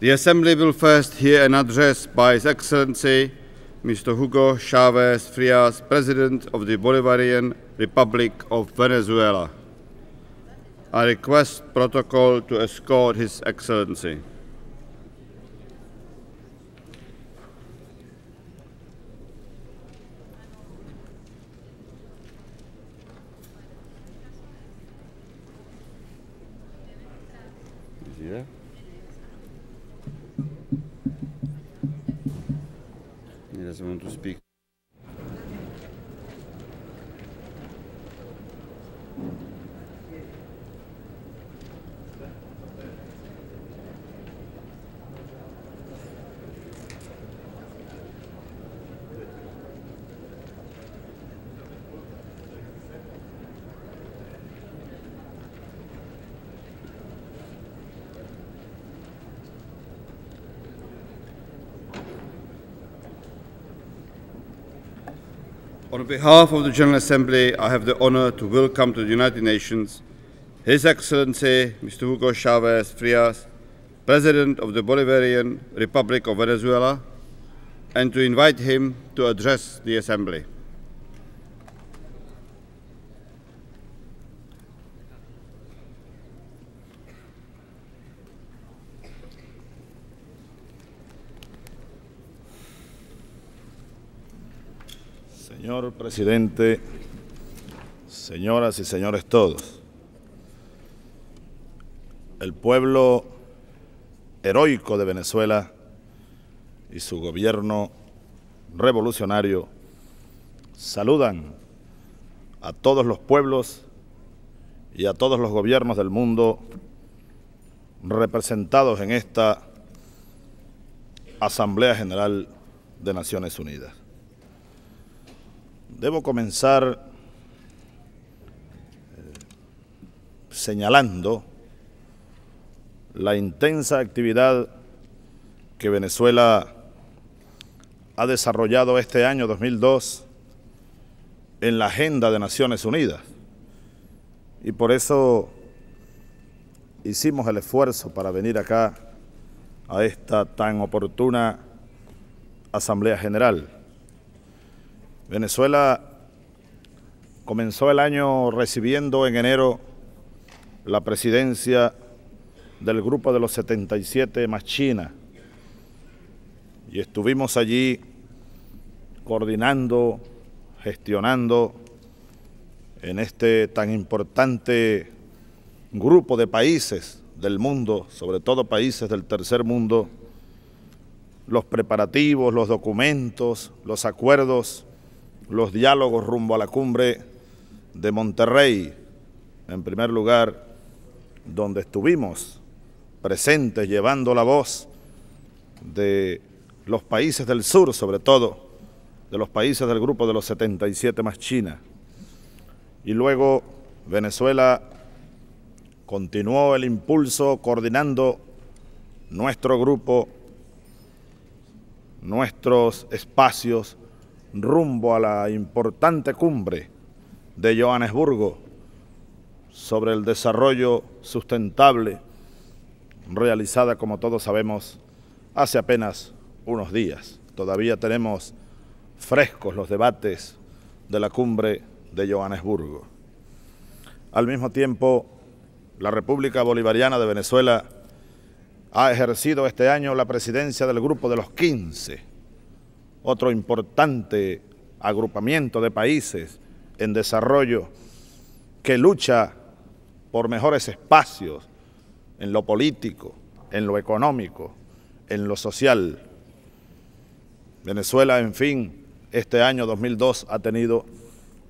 The Assembly will first hear an address by His Excellency Mr. Hugo Chavez Frías, President of the Bolivarian Republic of Venezuela. I request protocol to escort His Excellency. Yeah. He doesn't want to speak. On behalf of the General Assembly, I have the honor to welcome to the United Nations His Excellency Mr. Hugo Chavez Frías, President of the Bolivarian Republic of Venezuela, and to invite him to address the Assembly. Señor Presidente, señoras y señores todos, el pueblo heroico de Venezuela y su gobierno revolucionario saludan a todos los pueblos y a todos los gobiernos del mundo representados en esta Asamblea General de Naciones Unidas. Debo comenzar señalando la intensa actividad que Venezuela ha desarrollado este año 2002 en la agenda de Naciones Unidas, y por eso hicimos el esfuerzo para venir acá a esta tan oportuna Asamblea General. Venezuela comenzó el año recibiendo en enero la presidencia del Grupo de los 77 más China, y estuvimos allí coordinando, gestionando en este tan importante grupo de países del mundo, sobre todo países del tercer mundo, los preparativos, los documentos, los acuerdos, los diálogos rumbo a la cumbre de Monterrey, en primer lugar, donde estuvimos presentes llevando la voz de los países del sur, sobre todo, de los países del grupo de los 77 más China. Y luego Venezuela continuó el impulso coordinando nuestro grupo, nuestros espacios, rumbo a la importante cumbre de Johannesburgo sobre el desarrollo sustentable, realizada, como todos sabemos, hace apenas unos días. Todavía tenemos frescos los debates de la cumbre de Johannesburgo. Al mismo tiempo, la República Bolivariana de Venezuela ha ejercido este año la presidencia del Grupo de los 15, otro importante agrupamiento de países en desarrollo que lucha por mejores espacios en lo político, en lo económico, en lo social. Venezuela, en fin, este año 2002 ha tenido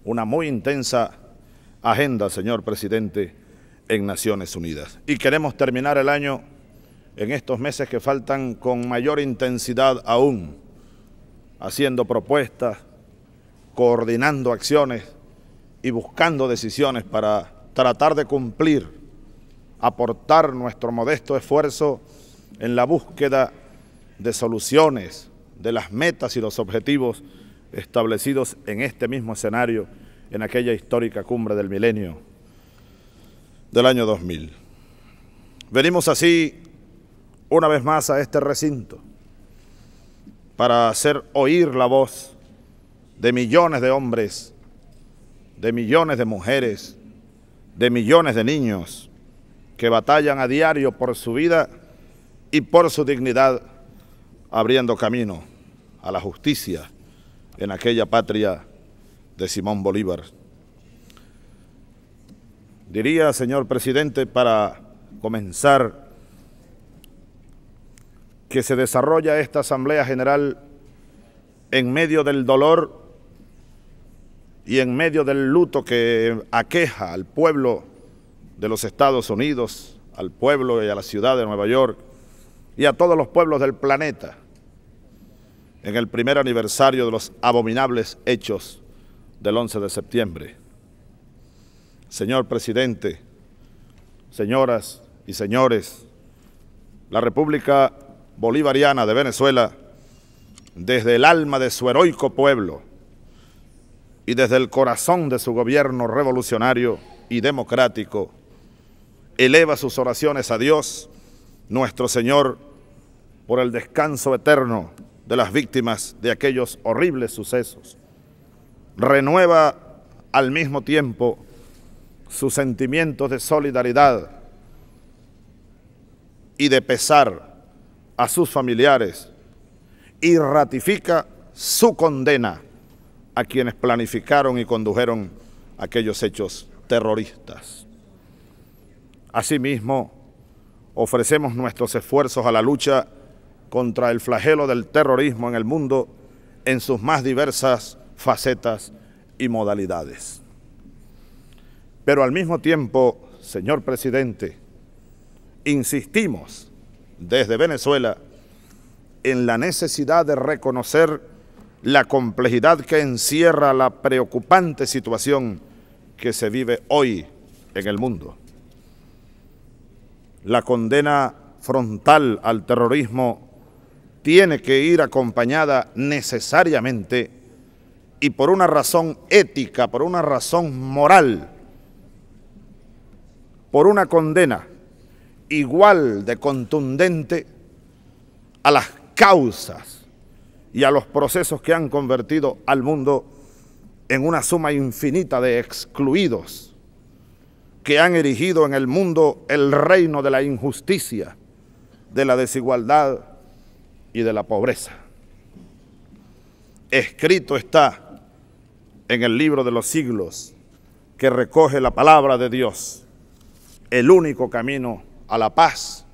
una muy intensa agenda, señor Presidente, en Naciones Unidas. Y queremos terminar el año en estos meses que faltan con mayor intensidad aún, haciendo propuestas, coordinando acciones y buscando decisiones para tratar de cumplir, aportar nuestro modesto esfuerzo en la búsqueda de soluciones, de las metas y los objetivos establecidos en este mismo escenario, en aquella histórica cumbre del milenio del año 2000. Venimos así una vez más a este recinto para hacer oír la voz de millones de hombres, de millones de mujeres, de millones de niños que batallan a diario por su vida y por su dignidad, abriendo camino a la justicia en aquella patria de Simón Bolívar. Diría, señor presidente, para comenzar, que se desarrolla esta Asamblea General en medio del dolor y en medio del luto que aqueja al pueblo de los Estados Unidos, al pueblo y a la ciudad de Nueva York y a todos los pueblos del planeta en el primer aniversario de los abominables hechos del 11 de septiembre. Señor presidente, señoras y señores, la República Bolivariana de Venezuela, desde el alma de su heroico pueblo y desde el corazón de su gobierno revolucionario y democrático, eleva sus oraciones a Dios, nuestro Señor, por el descanso eterno de las víctimas de aquellos horribles sucesos. Renueva al mismo tiempo sus sentimientos de solidaridad y de pesar a sus familiares, y ratifica su condena a quienes planificaron y condujeron aquellos hechos terroristas. Asimismo, ofrecemos nuestros esfuerzos a la lucha contra el flagelo del terrorismo en el mundo en sus más diversas facetas y modalidades. Pero al mismo tiempo, señor presidente, insistimos desde Venezuela en la necesidad de reconocer la complejidad que encierra la preocupante situación que se vive hoy en el mundo. La condena frontal al terrorismo tiene que ir acompañada necesariamente y por una razón ética, por una razón moral, por una condena igual de contundente a las causas y a los procesos que han convertido al mundo en una suma infinita de excluidos que han erigido en el mundo el reino de la injusticia, de la desigualdad y de la pobreza. Escrito está en el libro de los siglos que recoge la palabra de Dios: el único camino a la paz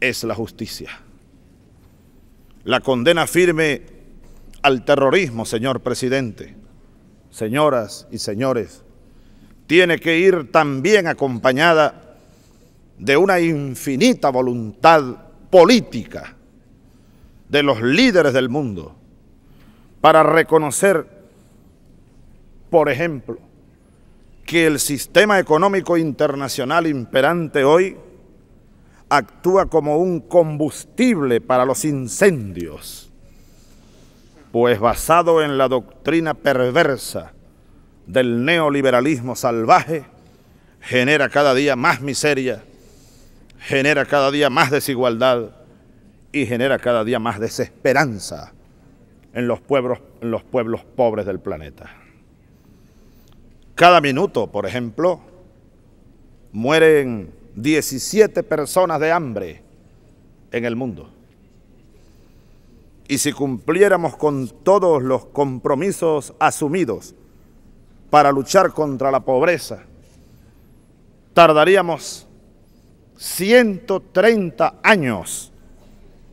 es la justicia. La condena firme al terrorismo, señor presidente, señoras y señores, tiene que ir también acompañada de una infinita voluntad política de los líderes del mundo para reconocer, por ejemplo, que el sistema económico internacional imperante hoy actúa como un combustible para los incendios, pues basado en la doctrina perversa del neoliberalismo salvaje, genera cada día más miseria, genera cada día más desigualdad y genera cada día más desesperanza en los pueblos pobres del planeta. Cada minuto, por ejemplo, mueren 17 personas de hambre en el mundo. Y si cumpliéramos con todos los compromisos asumidos para luchar contra la pobreza, tardaríamos 130 años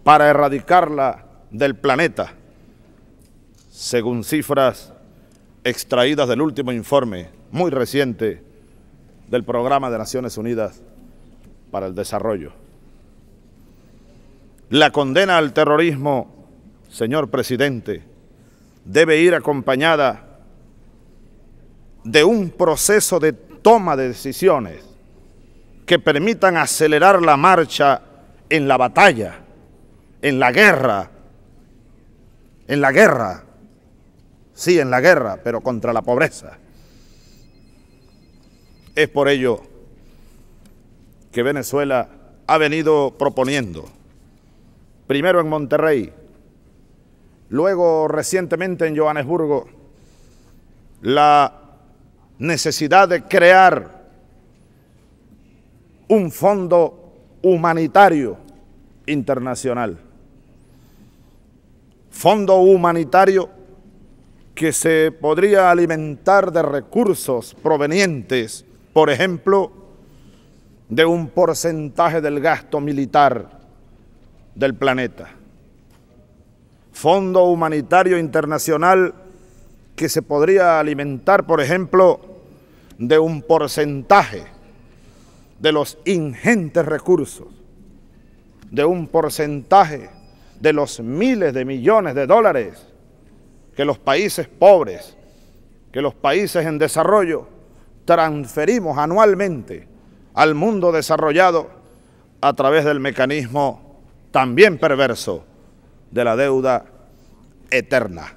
para erradicarla del planeta, según cifras extraídas del último informe muy reciente del Programa de Naciones Unidas para el Desarrollo. La condena al terrorismo, señor presidente, debe ir acompañada de un proceso de toma de decisiones que permitan acelerar la marcha en la batalla, en la guerra, sí, en la guerra, pero contra la pobreza. Es por ello que Venezuela ha venido proponiendo primero en Monterrey, luego recientemente en Johannesburgo, la necesidad de crear un fondo humanitario internacional. Fondo humanitario que se podría alimentar de recursos provenientes, por ejemplo, de un porcentaje del gasto militar del planeta. Fondo humanitario internacional que se podría alimentar, por ejemplo, de un porcentaje de los ingentes recursos, de un porcentaje de los miles de millones de dólares que los países pobres, que los países en desarrollo transferimos anualmente al mundo desarrollado a través del mecanismo también perverso de la deuda eterna,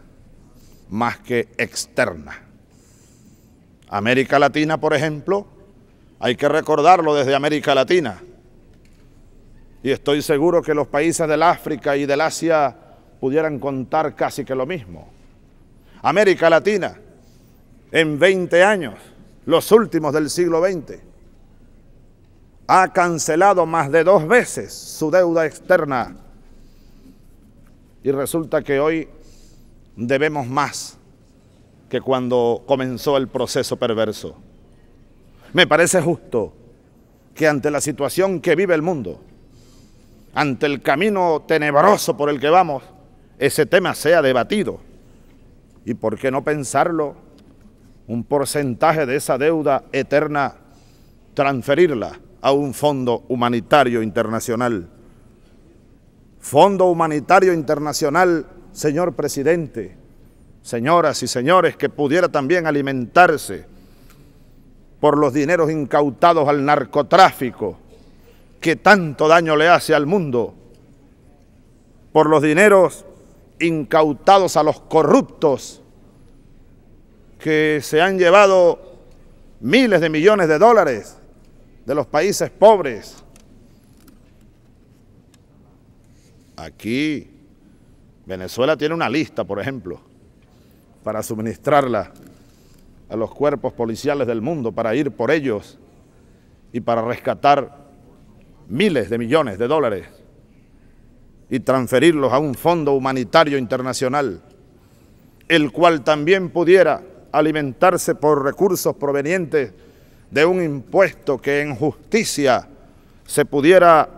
más que externa. América Latina, por ejemplo, hay que recordarlo desde América Latina. Y estoy seguro que los países del África y del Asia pudieran contar casi que lo mismo. América Latina, en 20 años, los últimos del siglo XX, ha cancelado más de 2 veces su deuda externa. Y resulta que hoy debemos más que cuando comenzó el proceso perverso. Me parece justo que ante la situación que vive el mundo, ante el camino tenebroso por el que vamos, ese tema sea debatido. ¿Y por qué no pensarlo? Un porcentaje de esa deuda eterna, transferirla a un fondo humanitario internacional. Fondo humanitario internacional, señor presidente, señoras y señores, que pudiera también alimentarse por los dineros incautados al narcotráfico, que tanto daño le hace al mundo, por los dineros incautados a los corruptos que se han llevado miles de millones de dólares de los países pobres. Aquí Venezuela tiene una lista, por ejemplo, para suministrarla a los cuerpos policiales del mundo, para ir por ellos y para rescatar miles de millones de dólares y transferirlos a un fondo humanitario internacional, el cual también pudiera alimentarse por recursos provenientes de un impuesto que en justicia se pudiera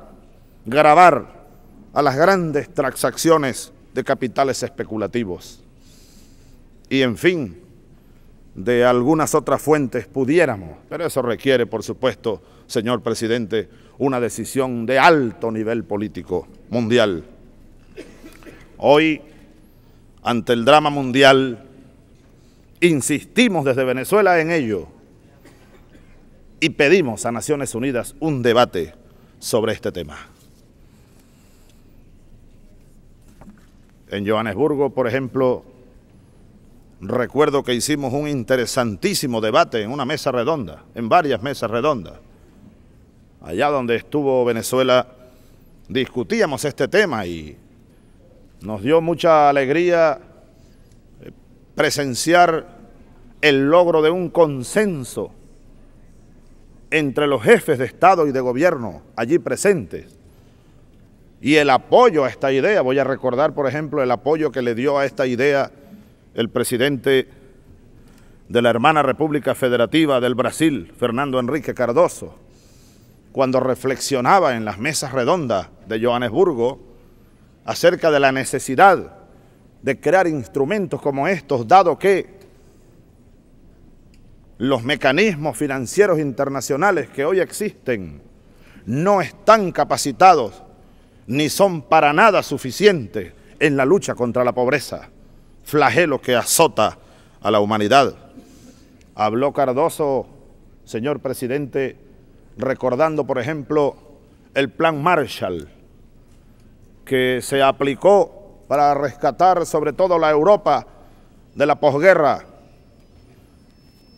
gravar a las grandes transacciones de capitales especulativos. Y en fin, de algunas otras fuentes pudiéramos, pero eso requiere, por supuesto, señor presidente, una decisión de alto nivel político mundial. Hoy, ante el drama mundial, insistimos desde Venezuela en ello y pedimos a Naciones Unidas un debate sobre este tema. En Johannesburgo, por ejemplo, recuerdo que hicimos un interesantísimo debate en una mesa redonda, en varias mesas redondas. Allá donde estuvo Venezuela discutíamos este tema y nos dio mucha alegría presenciar el logro de un consenso entre los jefes de Estado y de gobierno allí presentes y el apoyo a esta idea. Voy a recordar, por ejemplo, el apoyo que le dio a esta idea el presidente de la hermana República Federativa del Brasil, Fernando Enrique Cardoso, cuando reflexionaba en las mesas redondas de Johannesburgo acerca de la necesidad de crear instrumentos como estos, dado que los mecanismos financieros internacionales que hoy existen no están capacitados ni son para nada suficientes en la lucha contra la pobreza, flagelo que azota a la humanidad. Habló Cardoso, señor presidente, recordando, por ejemplo, el plan Marshall que se aplicó para rescatar sobre todo la Europa de la posguerra.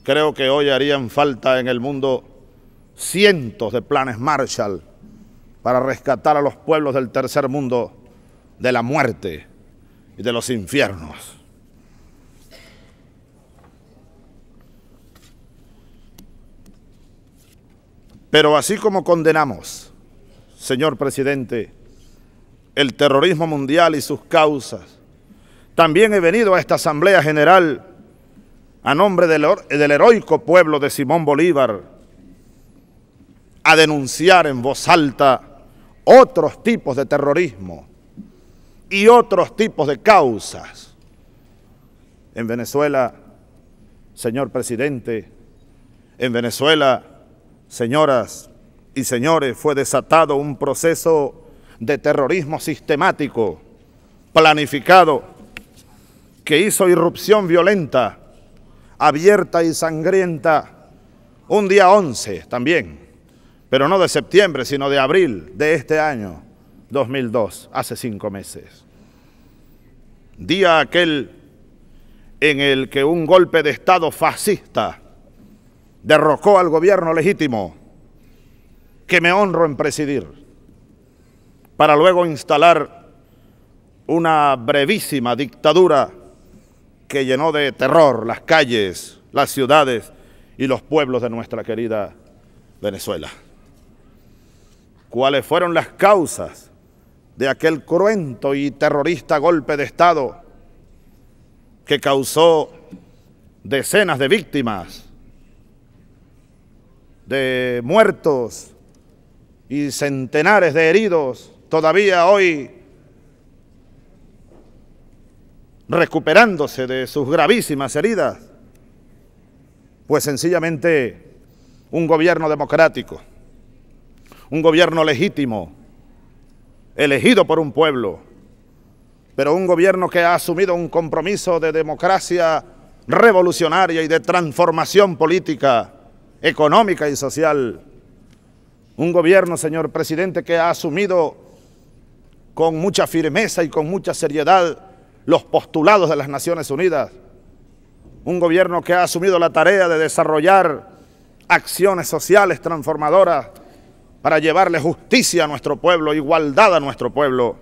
Creo que hoy harían falta en el mundo cientos de planes Marshall para rescatar a los pueblos del tercer mundo de la muerte y de los infiernos. Pero así como condenamos, señor presidente, el terrorismo mundial y sus causas, también he venido a esta Asamblea General a nombre del heroico pueblo de Simón Bolívar a denunciar en voz alta otros tipos de terrorismo y otros tipos de causas. En Venezuela, señor presidente, en Venezuela, señoras y señores, fue desatado un proceso de terrorismo sistemático, planificado, que hizo irrupción violenta, abierta y sangrienta, un día 11 también, pero no de septiembre, sino de abril de este año 2002, hace 5 meses. Día aquel en el que un golpe de Estado fascista derrocó al gobierno legítimo, que me honro en presidir, para luego instalar una brevísima dictadura que llenó de terror las calles, las ciudades y los pueblos de nuestra querida Venezuela. ¿Cuáles fueron las causas de aquel cruento y terrorista golpe de Estado que causó decenas de víctimas, de muertos y centenares de heridos, todavía hoy recuperándose de sus gravísimas heridas? Pues sencillamente un gobierno democrático, un gobierno legítimo, elegido por un pueblo, pero un gobierno que ha asumido un compromiso de democracia revolucionaria y de transformación política, económica y social. Un gobierno, señor presidente, que ha asumido con mucha firmeza y con mucha seriedad los postulados de las Naciones Unidas. Un gobierno que ha asumido la tarea de desarrollar acciones sociales transformadoras para llevarle justicia a nuestro pueblo, igualdad a nuestro pueblo.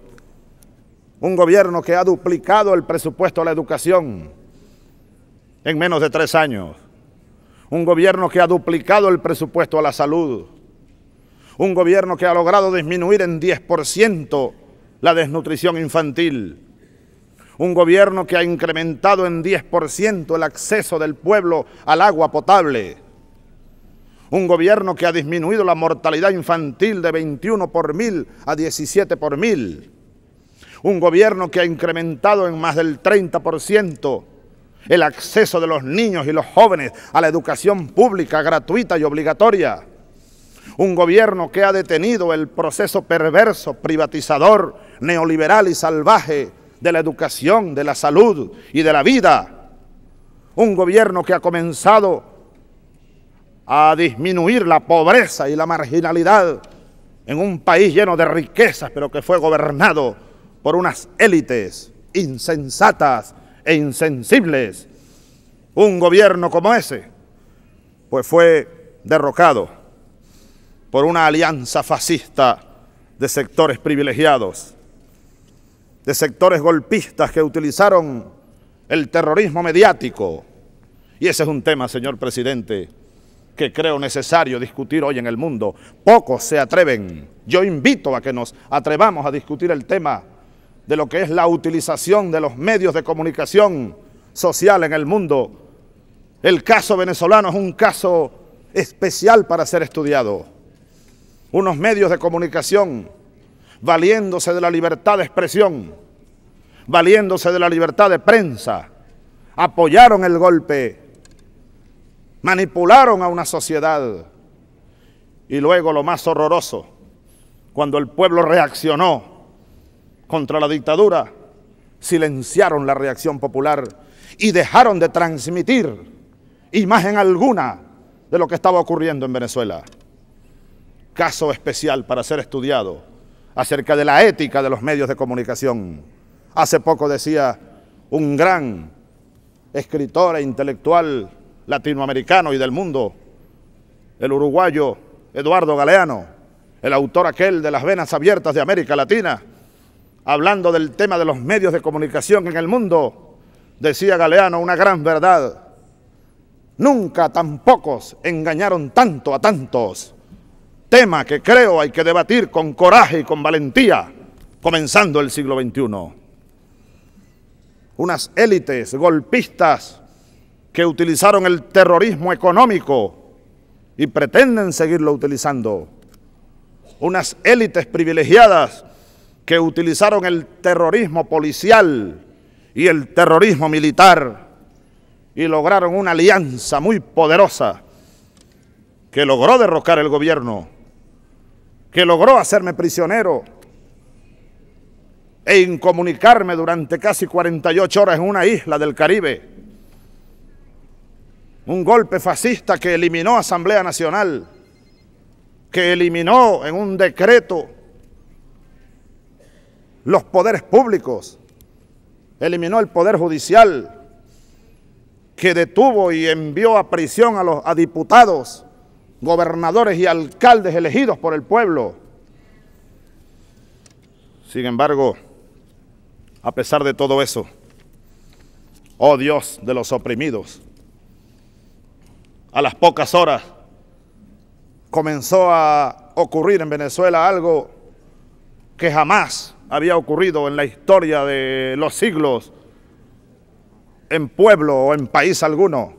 Un gobierno que ha duplicado el presupuesto a la educación en menos de 3 años. Un gobierno que ha duplicado el presupuesto a la salud. Un gobierno que ha logrado disminuir en 10% la desnutrición infantil. Un gobierno que ha incrementado en 10% el acceso del pueblo al agua potable. Un gobierno que ha disminuido la mortalidad infantil de 21 por 1000 a 17 por 1000. Un gobierno que ha incrementado en más del 30% el acceso de los niños y los jóvenes a la educación pública, gratuita y obligatoria. Un gobierno que ha detenido el proceso perverso, privatizador, neoliberal y salvaje de la educación, de la salud y de la vida. Un gobierno que ha comenzado a disminuir la pobreza y la marginalidad en un país lleno de riquezas, pero que fue gobernado por unas élites insensatas e insensibles. Un gobierno como ese, pues fue derrocado por una alianza fascista de sectores privilegiados, de sectores golpistas que utilizaron el terrorismo mediático. Y ese es un tema, señor presidente, que creo necesario discutir hoy en el mundo. Pocos se atreven. Yo invito a que nos atrevamos a discutir el tema de lo que es la utilización de los medios de comunicación social en el mundo. El caso venezolano es un caso especial para ser estudiado. Unos medios de comunicación valiéndose de la libertad de expresión, valiéndose de la libertad de prensa, apoyaron el golpe, manipularon a una sociedad. Y luego lo más horroroso, cuando el pueblo reaccionó contra la dictadura, silenciaron la reacción popular y dejaron de transmitir imagen alguna de lo que estaba ocurriendo en Venezuela. Caso especial para ser estudiado acerca de la ética de los medios de comunicación. Hace poco decía un gran escritor e intelectual latinoamericano y del mundo, el uruguayo Eduardo Galeano, el autor aquel de Las Venas Abiertas de América Latina, hablando del tema de los medios de comunicación en el mundo, decía Galeano una gran verdad: nunca tan pocos engañaron tanto a tantos, tema que creo hay que debatir con coraje y con valentía, comenzando el siglo XXI. Unas élites golpistas que utilizaron el terrorismo económico y pretenden seguirlo utilizando. Unas élites privilegiadas que utilizaron el terrorismo policial y el terrorismo militar y lograron una alianza muy poderosa que logró derrocar el gobierno, que logró hacerme prisionero e incomunicarme durante casi 48 horas en una isla del Caribe. Un golpe fascista que eliminó Asamblea Nacional, que eliminó en un decreto los poderes públicos, eliminó el Poder Judicial, que detuvo y envió a prisión a diputados, gobernadores y alcaldes elegidos por el pueblo. Sin embargo, a pesar de todo eso, oh Dios de los oprimidos, a las pocas horas comenzó a ocurrir en Venezuela algo que jamás había ocurrido en la historia de los siglos, en pueblo o en país alguno.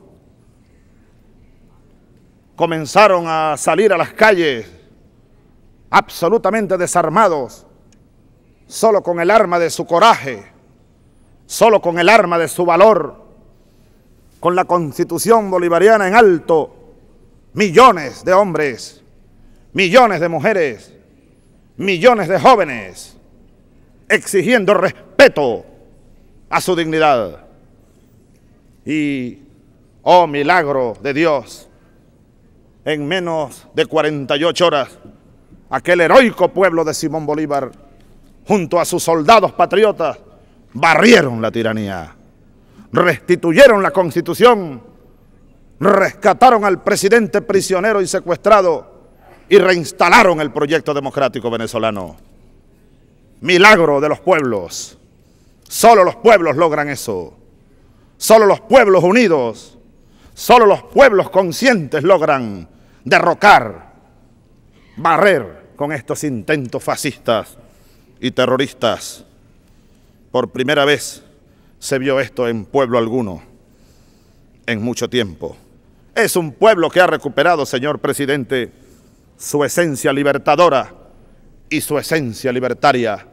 Comenzaron a salir a las calles absolutamente desarmados, solo con el arma de su coraje, solo con el arma de su valor, con la Constitución bolivariana en alto, millones de hombres, millones de mujeres, millones de jóvenes, exigiendo respeto a su dignidad. Y, oh milagro de Dios, en menos de 48 horas, aquel heroico pueblo de Simón Bolívar, junto a sus soldados patriotas, barrieron la tiranía, restituyeron la Constitución, rescataron al presidente prisionero y secuestrado y reinstalaron el proyecto democrático venezolano. Milagro de los pueblos. Solo los pueblos logran eso. Solo los pueblos unidos, solo los pueblos conscientes logran derrocar, barrer con estos intentos fascistas y terroristas. Por primera vez se vio esto en pueblo alguno, en mucho tiempo. Es un pueblo que ha recuperado, señor presidente, su esencia libertadora y su esencia libertaria.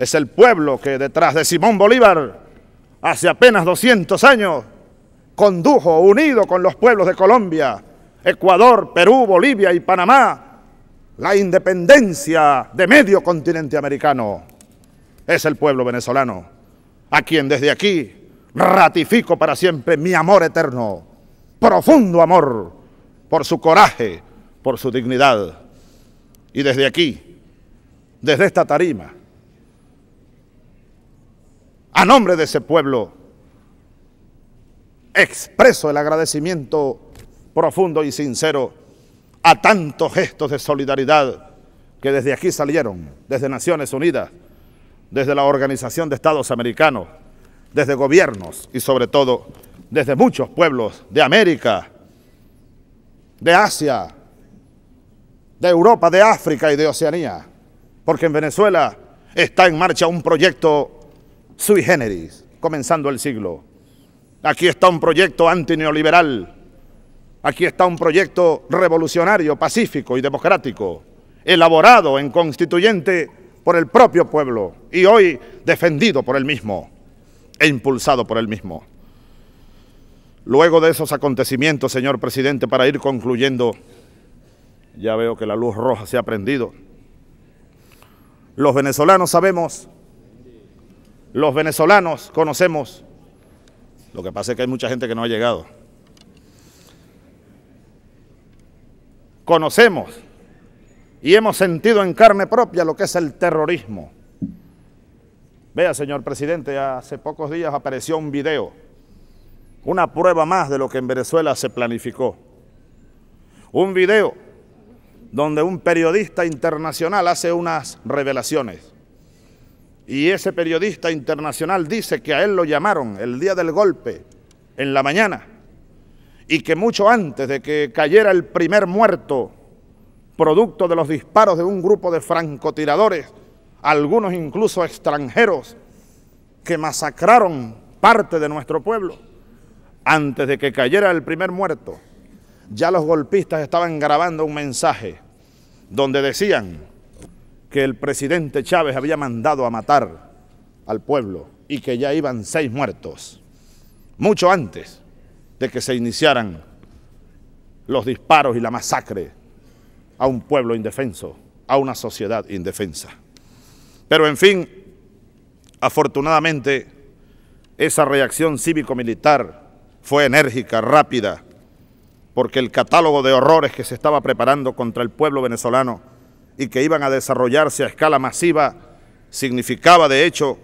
Es el pueblo que detrás de Simón Bolívar, hace apenas 200 años, condujo, unido con los pueblos de Colombia, Ecuador, Perú, Bolivia y Panamá, la independencia de medio continente americano. Es el pueblo venezolano, a quien desde aquí ratifico para siempre mi amor eterno, profundo amor por su coraje, por su dignidad. Y desde aquí, desde esta tarima, a nombre de ese pueblo, expreso el agradecimiento profundo y sincero a tantos gestos de solidaridad que desde aquí salieron, desde Naciones Unidas, desde la Organización de Estados Americanos, desde gobiernos y sobre todo desde muchos pueblos de América, de Asia, de Europa, de África y de Oceanía, porque en Venezuela está en marcha un proyecto sui generis, comenzando el siglo. Aquí está un proyecto antineoliberal, aquí está un proyecto revolucionario, pacífico y democrático, elaborado en constituyente por el propio pueblo y hoy defendido por el mismo e impulsado por el mismo. Luego de esos acontecimientos, señor presidente, para ir concluyendo, ya veo que la luz roja se ha prendido. Los venezolanos sabemos, los venezolanos conocemos, lo que pasa es que hay mucha gente que no ha llegado. Conocemos y hemos sentido en carne propia lo que es el terrorismo. Vea, señor presidente, hace pocos días apareció un video, una prueba más de lo que en Venezuela se planificó. Un video donde un periodista internacional hace unas revelaciones. Y ese periodista internacional dice que a él lo llamaron el día del golpe, en la mañana, y que mucho antes de que cayera el primer muerto, producto de los disparos de un grupo de francotiradores, algunos incluso extranjeros, que masacraron parte de nuestro pueblo, antes de que cayera el primer muerto, ya los golpistas estaban grabando un mensaje donde decían que el presidente Chávez había mandado a matar al pueblo y que ya iban 6 muertos, mucho antes de que se iniciaran los disparos y la masacre a un pueblo indefenso, a una sociedad indefensa. Pero en fin, afortunadamente, esa reacción cívico-militar fue enérgica, rápida, porque el catálogo de horrores que se estaba preparando contra el pueblo venezolano y que iban a desarrollarse a escala masiva, significaba de hecho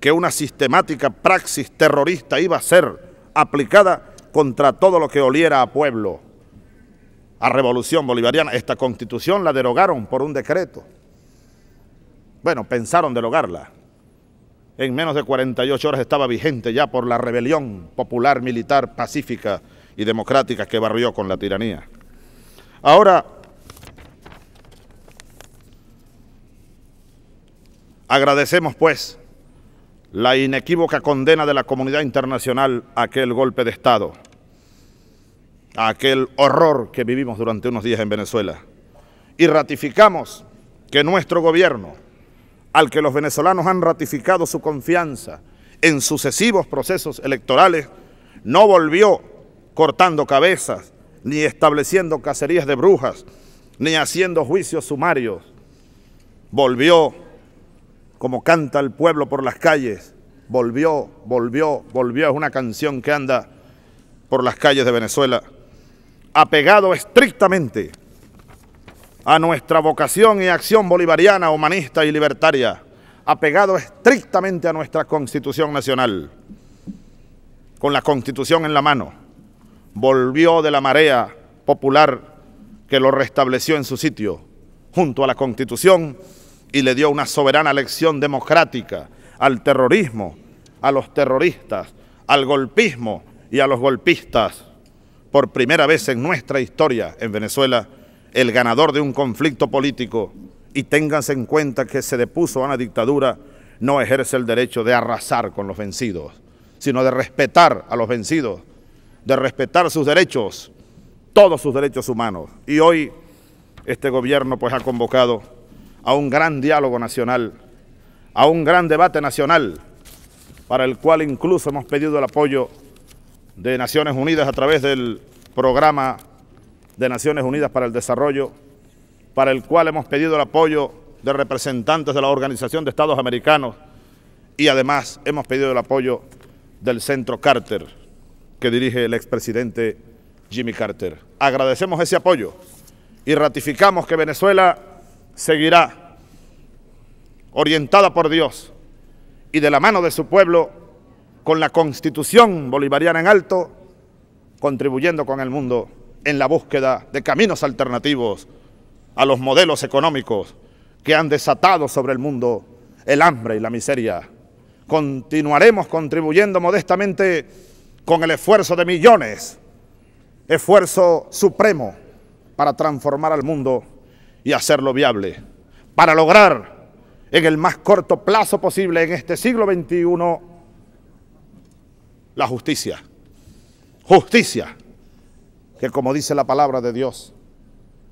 que una sistemática praxis terrorista iba a ser aplicada contra todo lo que oliera a pueblo, a revolución bolivariana. Esta Constitución la derogaron por un decreto. Bueno, pensaron derogarla. En menos de 48 horas estaba vigente ya por la rebelión popular, militar, pacífica y democrática que barrió con la tiranía. Ahora, agradecemos pues la inequívoca condena de la comunidad internacional a aquel golpe de Estado, a aquel horror que vivimos durante unos días en Venezuela. Y ratificamos que nuestro gobierno, al que los venezolanos han ratificado su confianza en sucesivos procesos electorales, no volvió cortando cabezas, ni estableciendo cacerías de brujas, ni haciendo juicios sumarios. Volvió, como canta el pueblo por las calles, volvió, volvió, volvió. Es una canción que anda por las calles de Venezuela, apegado estrictamente a nuestra vocación y acción bolivariana, humanista y libertaria, apegado estrictamente a nuestra Constitución Nacional, con la Constitución en la mano, volvió de la marea popular que lo restableció en su sitio, junto a la Constitución, y le dio una soberana lección democrática al terrorismo, a los terroristas, al golpismo y a los golpistas. Por primera vez en nuestra historia en Venezuela, el ganador de un conflicto político, y ténganse en cuenta que se depuso a una dictadura, no ejerce el derecho de arrasar con los vencidos, sino de respetar a los vencidos, de respetar sus derechos, todos sus derechos humanos. Y hoy este gobierno pues ha convocado a un gran diálogo nacional, a un gran debate nacional, para el cual incluso hemos pedido el apoyo de Naciones Unidas a través del programa de Naciones Unidas para el Desarrollo, para el cual hemos pedido el apoyo de representantes de la Organización de Estados Americanos, y además hemos pedido el apoyo del Centro Carter, que dirige el expresidente Jimmy Carter. Agradecemos ese apoyo y ratificamos que Venezuela seguirá orientada por Dios y de la mano de su pueblo, con la Constitución bolivariana en alto, contribuyendo con el mundo en la búsqueda de caminos alternativos a los modelos económicos que han desatado sobre el mundo el hambre y la miseria. Continuaremos contribuyendo modestamente con el esfuerzo de millones, esfuerzo supremo para transformar al mundo y hacerlo viable, para lograr en el más corto plazo posible en este siglo XXI la justicia, justicia que, como dice la palabra de Dios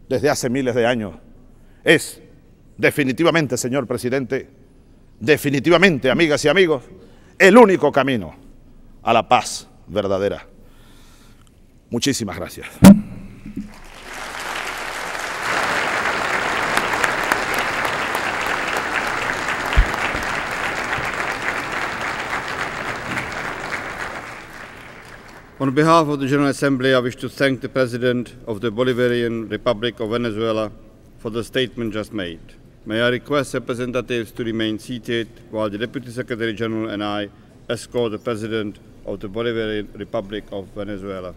desde hace miles de años, es definitivamente, señor presidente, definitivamente, amigas y amigos, el único camino a la paz verdadera. Muchísimas gracias. On behalf of the General Assembly, I wish to thank the President of the Bolivarian Republic of Venezuela for the statement just made. May I request representatives to remain seated while the Deputy Secretary General and I escort the President of the Bolivarian Republic of Venezuela.